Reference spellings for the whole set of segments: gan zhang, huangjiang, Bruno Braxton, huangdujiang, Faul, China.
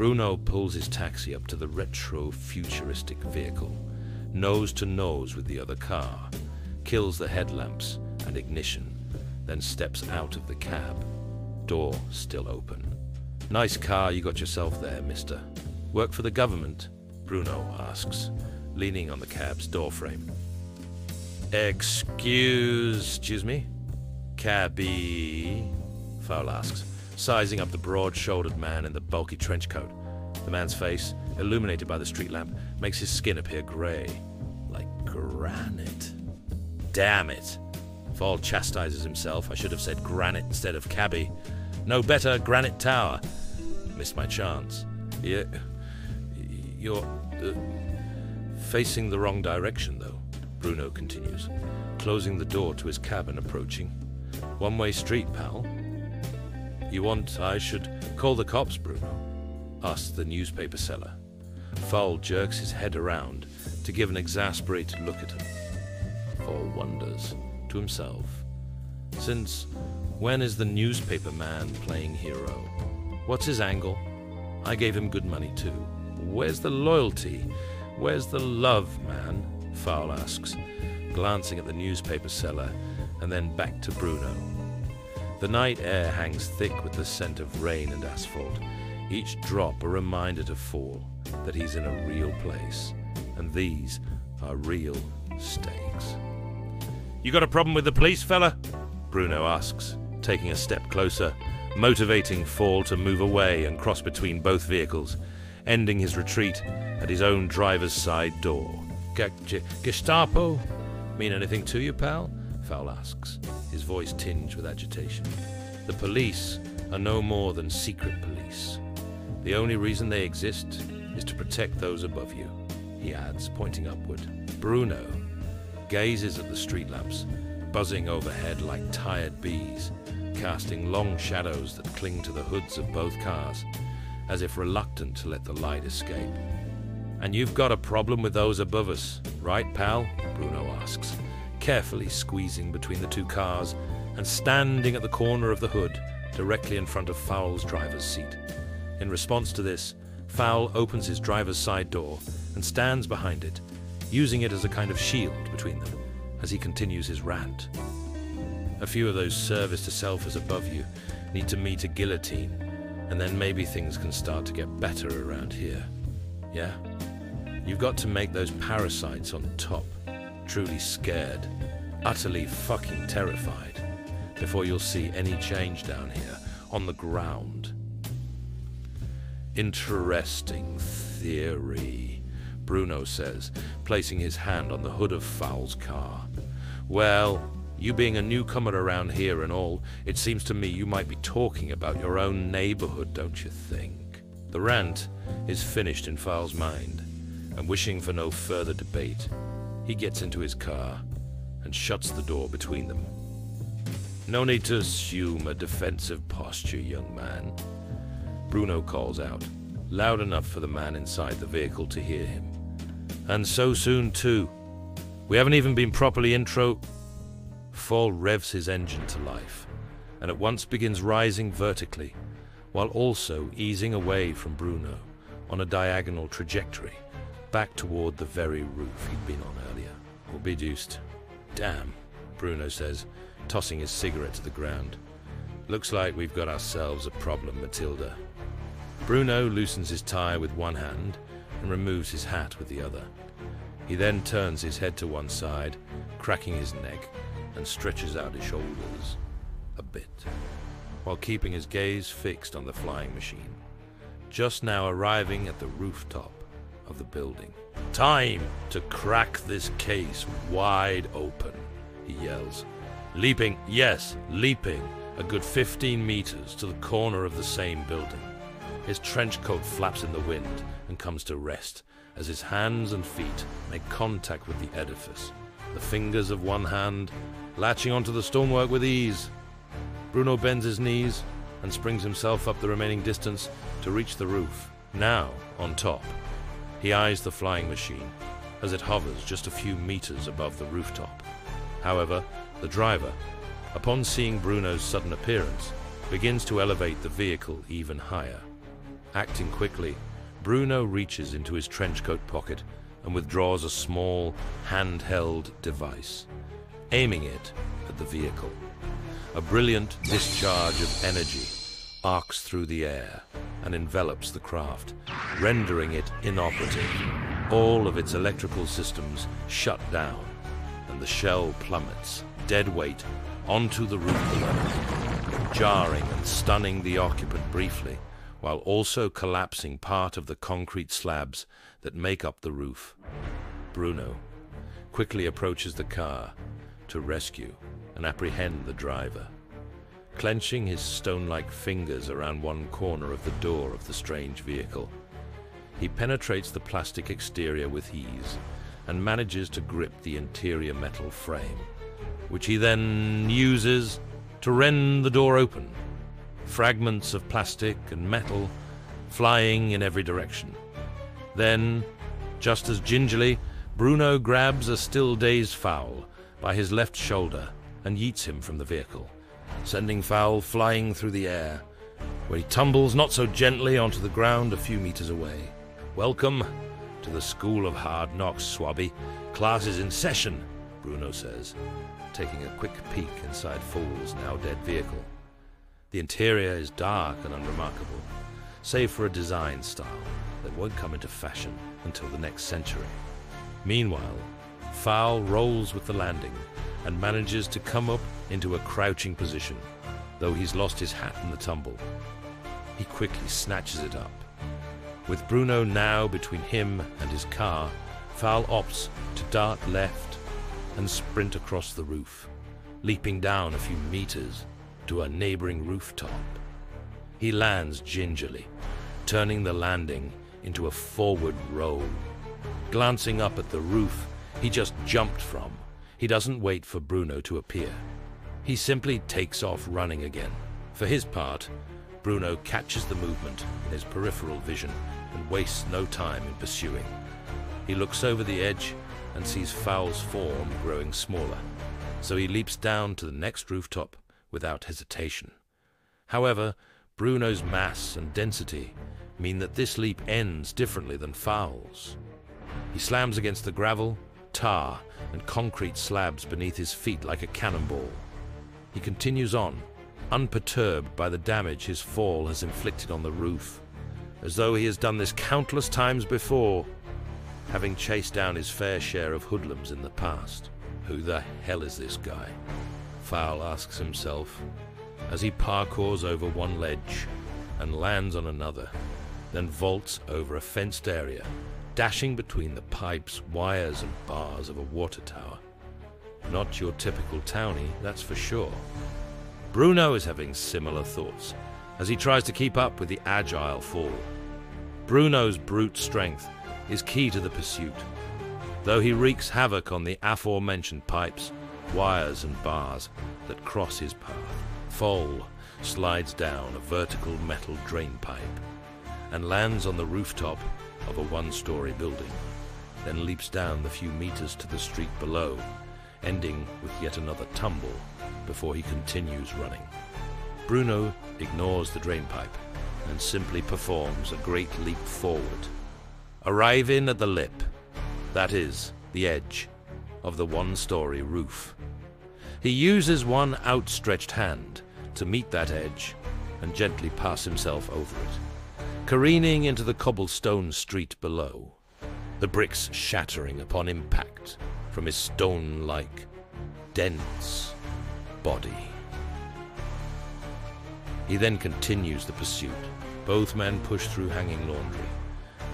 Bruno pulls his taxi up to the retro-futuristic vehicle, nose to nose with the other car, kills the headlamps and ignition, then steps out of the cab, door still open. "Nice car you got yourself there, mister. Work for the government?" Bruno asks, leaning on the cab's doorframe. Excuse me? Cabbie? Faul asks, sizing up the broad-shouldered man in the bulky trench coat. The man's face, illuminated by the street lamp, makes his skin appear grey, like granite. "Damn it!" Faul chastises himself. "I should have said granite instead of cabbie. No better, granite tower. Missed my chance." You're facing the wrong direction, though," Bruno continues, closing the door to his cab and approaching. "One-way street, pal." "You want I should call the cops, Bruno?" asks the newspaper seller. Faul jerks his head around to give an exasperated look at him. Faul wonders to himself, since when is the newspaper man playing hero? What's his angle? I gave him good money too. Where's the loyalty? Where's the love, man? Faul asks, glancing at the newspaper seller and then back to Bruno. The night air hangs thick with the scent of rain and asphalt. Each drop a reminder to Faul that he's in a real place, and these are real stakes. "You got a problem with the police, fella?" Bruno asks, taking a step closer, motivating Faul to move away and cross between both vehicles, ending his retreat at his own driver's side door. "Gestapo? Mean anything to you, pal?" Faul asks, his voice tinged with agitation. The police are no more than secret police. The only reason they exist is to protect those above you, he adds, pointing upward. Bruno gazes at the street lamps, buzzing overhead like tired bees, casting long shadows that cling to the hoods of both cars, as if reluctant to let the light escape. "And you've got a problem with those above us, right, pal?" Bruno asks, carefully squeezing between the two cars and standing at the corner of the hood, directly in front of Faul's driver's seat. In response to this, Faul opens his driver's side door and stands behind it, using it as a kind of shield between them, as he continues his rant. "A few of those service-to-selfers above you need to meet a guillotine, and then maybe things can start to get better around here. Yeah? You've got to make those parasites on top truly scared, utterly fucking terrified, before you'll see any change down here, on the ground." "Interesting theory," Bruno says, placing his hand on the hood of Faul's car. "Well, you being a newcomer around here and all, it seems to me you might be talking about your own neighborhood, don't you think?" The rant is finished in Faul's mind, and wishing for no further debate, he gets into his car and shuts the door between them. "No need to assume a defensive posture, young man," Bruno calls out, loud enough for the man inside the vehicle to hear him. "And so soon too. We haven't even been properly intro—" Faul revs his engine to life, and at once begins rising vertically, while also easing away from Bruno on a diagonal trajectory, back toward the very roof he'd been on earlier. "Or be deuced." "Damn," Bruno says, tossing his cigarette to the ground. "Looks like we've got ourselves a problem, Matilda." Bruno loosens his tie with one hand and removes his hat with the other. He then turns his head to one side, cracking his neck, and stretches out his shoulders a bit, while keeping his gaze fixed on the flying machine, just now arriving at the rooftop of the building. "Time to crack this case wide open," he yells, leaping, yes, leaping, a good 15 meters to the corner of the same building. His trench coat flaps in the wind and comes to rest as his hands and feet make contact with the edifice, the fingers of one hand latching onto the stonework with ease. Bruno bends his knees and springs himself up the remaining distance to reach the roof, now on top. He eyes the flying machine as it hovers just a few meters above the rooftop. However, the driver, upon seeing Bruno's sudden appearance, begins to elevate the vehicle even higher. Acting quickly, Bruno reaches into his trenchcoat pocket and withdraws a small, handheld device, aiming it at the vehicle. A brilliant discharge of energy arcs through the air and envelops the craft, rendering it inoperative. All of its electrical systems shut down, and the shell plummets, dead weight, onto the roof below, jarring and stunning the occupant briefly, while also collapsing part of the concrete slabs that make up the roof. Bruno quickly approaches the car to rescue and apprehend the driver, clenching his stone-like fingers around one corner of the door of the strange vehicle. He penetrates the plastic exterior with ease and manages to grip the interior metal frame, which he then uses to rend the door open, fragments of plastic and metal flying in every direction. Then, just as gingerly, Bruno grabs a still-dazed Faul by his left shoulder and yeets him from the vehicle, sending Faul flying through the air, where he tumbles not so gently onto the ground a few meters away. "Welcome to the School of Hard Knocks, Swabby. Class is in session," Bruno says, taking a quick peek inside Faul's now-dead vehicle. The interior is dark and unremarkable, save for a design style that won't come into fashion until the next century. Meanwhile, Faul rolls with the landing and manages to come up into a crouching position, though he's lost his hat in the tumble. He quickly snatches it up. With Bruno now between him and his car, Faul opts to dart left and sprint across the roof, leaping down a few meters to a neighboring rooftop. He lands gingerly, turning the landing into a forward roll. Glancing up at the roof he just jumped from, he doesn't wait for Bruno to appear. He simply takes off running again. For his part, Bruno catches the movement in his peripheral vision and wastes no time in pursuing. He looks over the edge and sees Faul's form growing smaller, so he leaps down to the next rooftop without hesitation. However, Bruno's mass and density mean that this leap ends differently than Faul's. He slams against the gravel, tar, and concrete slabs beneath his feet like a cannonball. He continues on, unperturbed by the damage his fall has inflicted on the roof, as though he has done this countless times before, having chased down his fair share of hoodlums in the past. "Who the hell is this guy?" Faul asks himself, as he parkours over one ledge and lands on another, then vaults over a fenced area, dashing between the pipes, wires, and bars of a water tower. Not your typical townie, that's for sure. Bruno is having similar thoughts as he tries to keep up with the agile Faul. Bruno's brute strength is key to the pursuit, though he wreaks havoc on the aforementioned pipes, wires, and bars that cross his path. Faul slides down a vertical metal drainpipe and lands on the rooftop of a one-story building, then leaps down the few meters to the street below, ending with yet another tumble before he continues running. Bruno ignores the drainpipe and simply performs a great leap forward, arriving at the lip, that is, the edge, of the one-story roof. He uses one outstretched hand to meet that edge and gently pass himself over it, careening into the cobblestone street below, the bricks shattering upon impact from his stone-like, dense body. He then continues the pursuit. Both men push through hanging laundry,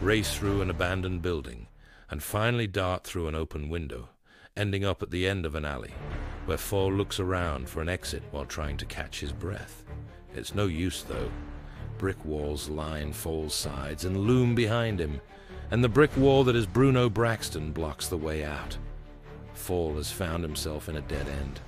race through an abandoned building, and finally dart through an open window, ending up at the end of an alley, where Faul looks around for an exit while trying to catch his breath. It's no use, though. Brick walls line Faul's sides and loom behind him, and the brick wall that is Bruno Braxton blocks the way out. Faul has found himself in a dead end,